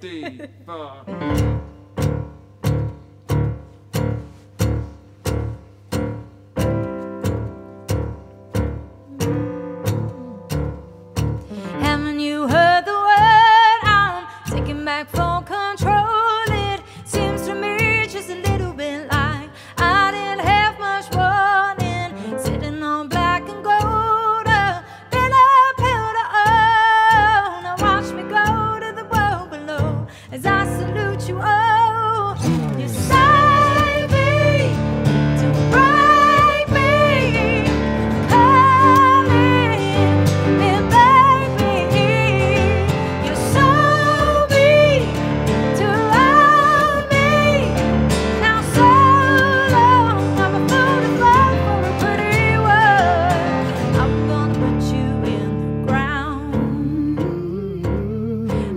D4. Haven't you heard the word? I'm taking back full control. It seems to me just a little bit like I didn't have much warning. Sitting on black and gold, a pill to own. Now watch me go to the world below as I salute you all.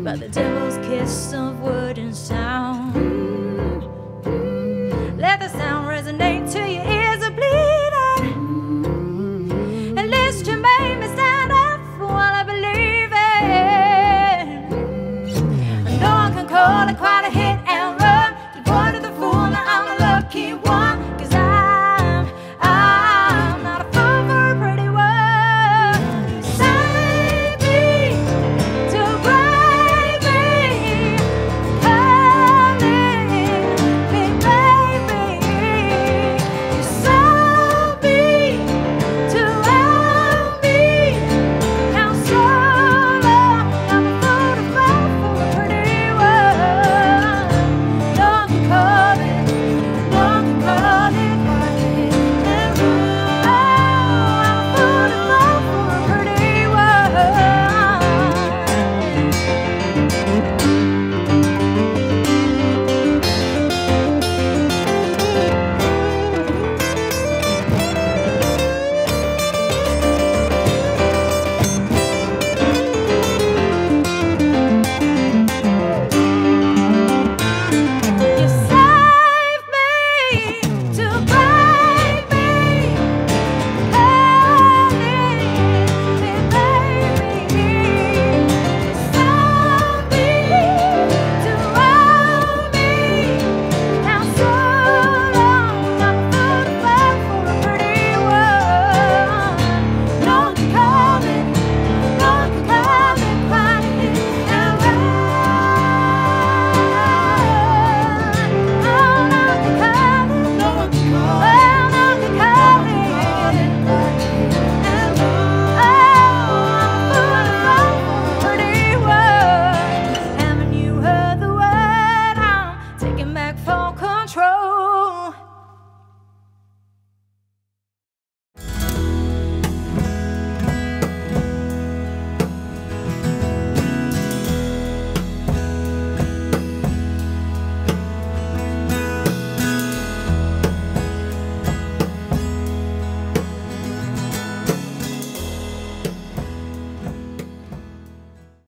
By the devil's kiss of wood and sound, let the sound resonate till your ears are bleeding. At least you made me stand up for what I believe in. I know I can call it quite a hit and run to the point of the fool. Now I'm a lucky one.